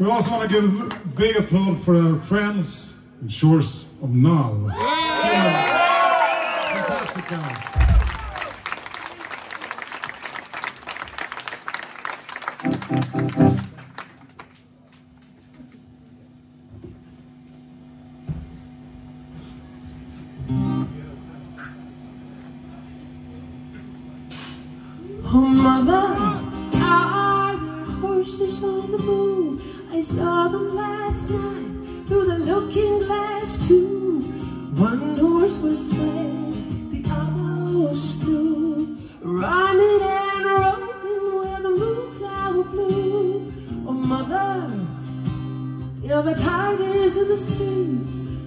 We also want to give a big applaud for our friends and Shores of Nall. Yeah. Fantastic guys. Oh mother, are there horses on the moon? I saw them last night through the looking glass too. One horse was red, the other was blue, running and rolling where the moonflower blew. Oh mother, you're the tigers in the stream,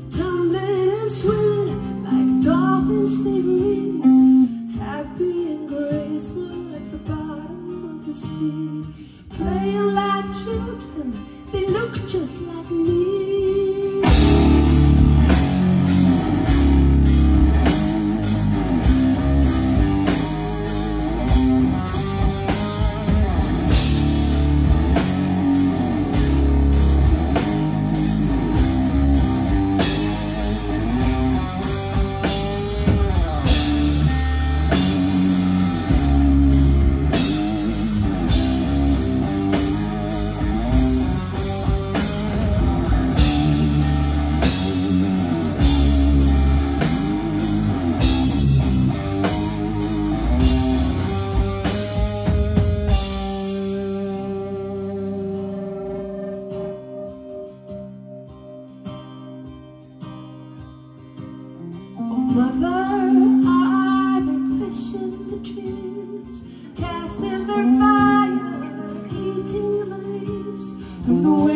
tumbling and swimming like dolphins they breathe, happy and graceful. Playing like children, they look just like me. Casting their fire, eating the leaves.